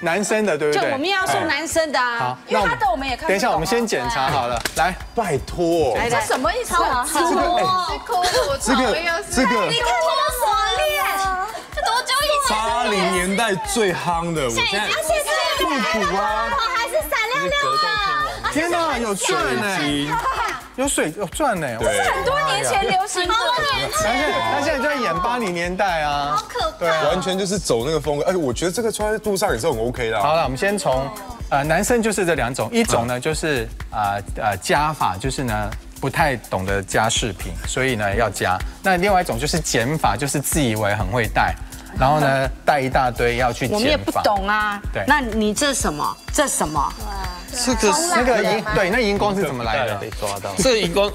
男生的，对不对？就我们要送男生的啊，因为他的我们也看。等一下，我们先检查好了，来，拜托。这什么意思？好粗哦！这个，你看我的锁链，这多久以前？80年代最夯的，我现在复古啊，还是闪亮亮啊！天哪，有钻呢！ 有水有赚呢，这是很多年前流行的，他现在就在演80年代啊，好可怕，完全就是走那个风格。而且我觉得这个穿在路上也是很 OK 的。好了，我们先从男生就是这两种，一种呢就是加法，就是呢不太懂得加饰品，所以呢要加；那另外一种就是减法，就是自以为很会戴。 然后呢，带一大堆要去，我们也不懂啊。对，那你这什么？这什么？这个那个荧对，那荧光是怎么来的？被抓到。这个荧光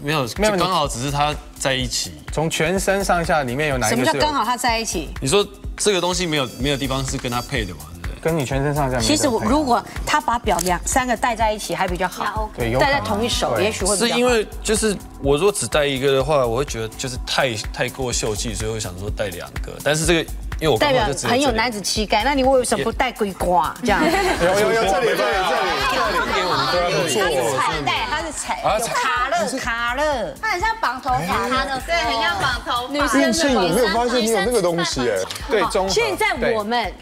没有，刚好只是它在一起。从全身上下里面有哪一个？什么叫刚好它在一起？你说这个东西没有地方是跟它配的嘛？对不对？跟你全身上下。其实我如果他把表3个戴在一起还比较好，对，戴在同一手也许会。是因为就是我如果只戴一个的话，我会觉得就是太过秀气，所以我想说戴2个，但是这个。 代表很有男子气概，那你为什么不戴龟瓜这样？有这里，它是卡勒，它很像绑头发，对，很像绑头发。女生是我没有发现你有那个东西哎，对，中。现在我们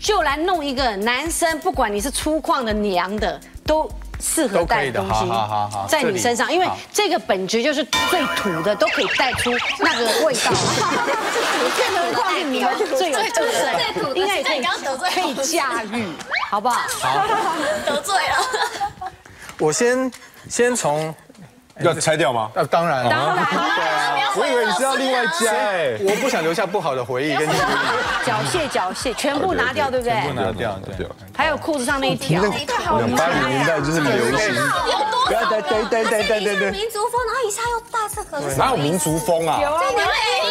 就来弄一个男生，不管你是粗犷的、娘的，都。 适合戴的东西，在你身上，因为这个本质就是最土的，都可以带出那个味道。更何况是你最土的，应该也可以驾驭，好不好？好，得罪了。我先从要拆掉吗？当然。我以为你是要另外加，我不想留下不好的回忆跟你。缴械，全部拿掉，对不对？全部拿掉，对。 还有裤子上那一条，80年代就是流行，不要对，民族风，然后一下又大这个，哪有民族风啊？有啊，你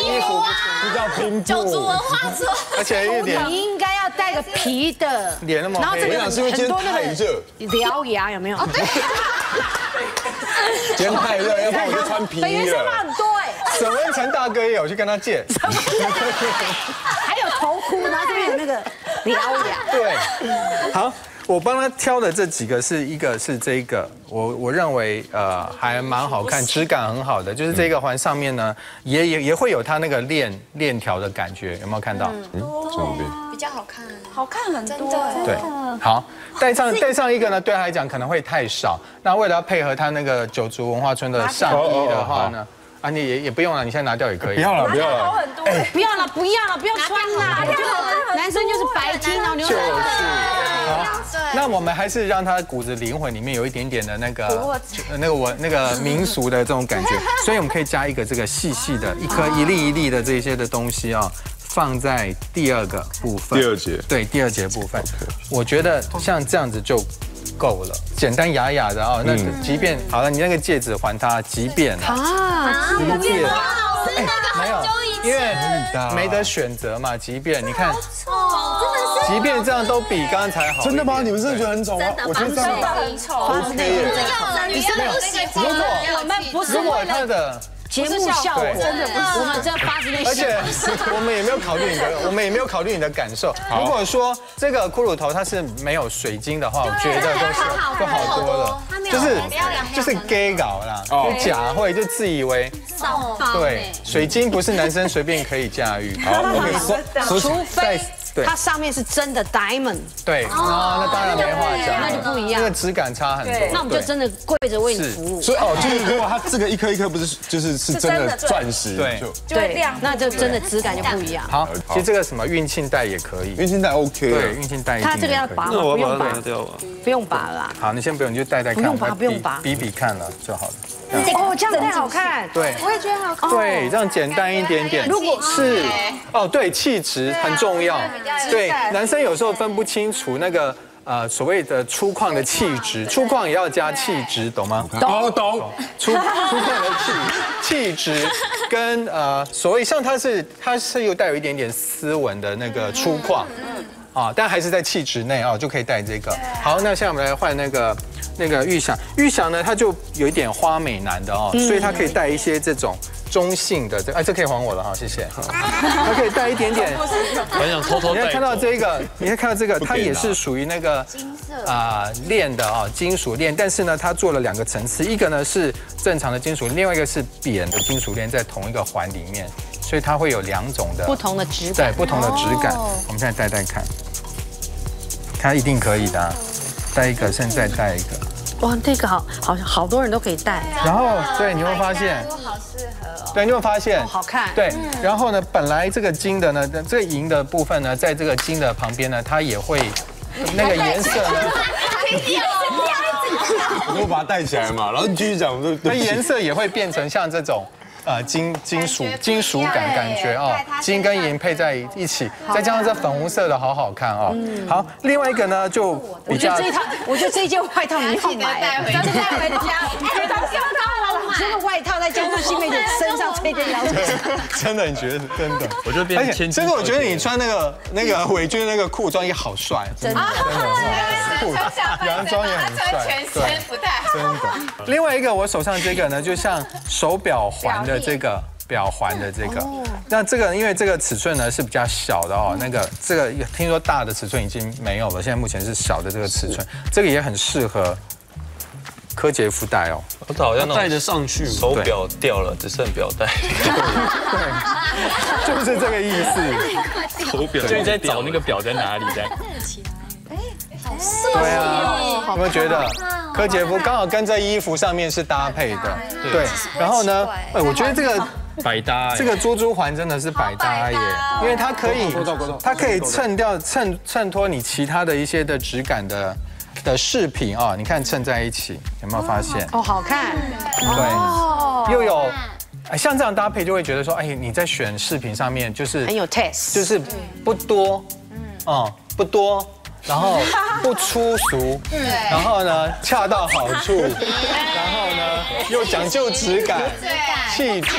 们衣服啊，比较平埔，民族文化说，而且一点，你应该要戴个皮的，脸那么，然后这边很多那个獠牙有没有？哦，对，今天太热，要不然我就穿皮的。原先很多哎，沈文成大哥也有去跟他借，还有头箍，然后这边有那个。 你熬夜对，好，我帮他挑的这几个是一个是这个，我认为还蛮好看，质感很好的，就是这个环上面呢也会有它那个链条的感觉，有没有看到？比较好看，好看很多。对，好，戴上一个呢，对他来讲可能会太少。那为了要配合他那个九族文化村的上衣的话呢？ 啊，你也不用了，你现在拿掉也可以。不要了，不要了，不要穿啦！男生就是白金哦，就是。那我们还是让他骨子灵魂里面有一点点的那个民俗的这种感觉，所以我们可以加一个这个细细的一颗一粒的这些的东西啊，放在第二个部分。第二节。对，第二节部分，我觉得像这样子就。 够了，简单雅雅的哦。那即便好了，你那个戒指还他，即便啊，那个戒指，没有，因为没得选择嘛。即便你看，即便这样都比刚才好。真的吗？你们真的觉得很丑吗？我觉得这样很丑。如果他的。 节目效果真的不是我们这80年，而且我们也没有考虑你的感受。如果说这个骷髅头它是没有水晶的话，我觉得就好多了，就是 gay 搞啦，就假会就自以为。对，水晶不是男生随便可以驾驭，除非它上面是真的 diamond。对，那当然没话讲，那就不一样，那个质感差很多。那我们就真的跪着为你服务。所以就是如果它这个一颗一颗不是就是。 是真的钻石，对，那就真的质感就不一样。好，其实这个什么运庆带也可以，运庆带 OK， 对，运庆带。它这个要拔吗？不用拔，不用拔了。好，你先不用，你就戴戴看，不用拔，比看了就好了。哦，这样太好看，对，我也觉得好看。对，这样简单一点点。如果是哦，对，气质很重要。对，男生有时候分不清楚那个。 所谓的粗犷的气质，粗犷也要加气质，懂吗？懂。粗犷的气质跟所谓像它是又带有一点点斯文的那个粗犷，啊，但还是在气质内啊，就可以戴这个。好，那现在我们来换那个玉祥，玉祥呢，它就有一点花美男的哦，所以它可以戴一些这种中性的，哎，这可以还我了哈，谢谢。它可以戴一点点，很想偷偷戴。你看到这个，它也是属于那个金色啊链的啊，金属链，但是呢，它做了2个层次，一个呢是正常的金属，另外一个是扁的金属链，在同一个环里面。 所以它会有2种的不同的质感，对不同的质感。我们现在戴戴看，它一定可以的、啊。戴一个，现在戴一个。哇，这个好多人都可以戴。然后对，你会发现，好适合哦。对，你会发现好看。对，然后呢，本来这个金的呢，这个银的部分呢，在这个金的旁边呢，它也会那个颜色呢。 你会把它戴起来嘛，然后你继续讲，它颜色也会变成像这种。 金属感感觉哦，金跟银配在一起，再加上这粉红色的好好看哦。好，另外一个呢就比较，我觉得这件外套你要买，但是带回家，哎，当时我买这个外套，再加上新妹的身上这件洋装，真的，你觉得真的？我就变天，真的，我觉得你穿那个伟俊那个裤装也好帅，真的，裤洋装也很帅，对，真的。另外一个我手上这个呢，就像手表环的。 表环的这个，那这个因为这个尺寸呢是比较小的哦，那个这个听说大的尺寸已经没有了，现在目前是小的这个尺寸，这个也很适合柯洁夫戴哦，他好像戴得上去，手表掉了只剩表带，对，就是这个意思，手表就在找那个表在哪里的，哎，好帅哦，有没有觉得？ 柯洁夫刚好跟这衣服上面是搭配的，对。然后呢，哎，我觉得这个百搭，这个珠珠环真的是百搭耶，因为它可以衬托你其他的一些的质感的饰品啊，你看衬在一起，有没有发现？哦，好看。对，又有。 像这样搭配就会觉得说，哎，你在选饰品上面就是很有 taste， 就是不多，不多。 然后不粗俗，然后呢恰到好处，然后呢又讲究质感、气质，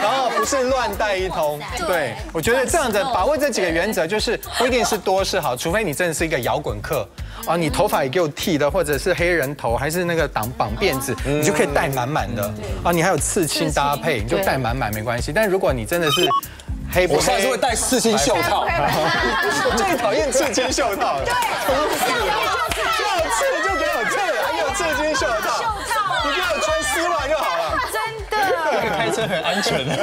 然后不是乱戴一通。对，我觉得这样子把握这几个原则，就是不一定是多是好，除非你真的是一个摇滚客啊，你头发也给我剃的，或者是黑人头，还是那个绑辫子，你就可以戴满满的啊。你还有刺青搭配，你就戴满满没关系。但如果你真的是 我上次会戴刺青袖套，我最讨厌刺青袖套了。对，要刺就给我刺，还有刺青袖套，你给我穿丝袜就好了。真的，这个开车很安全的。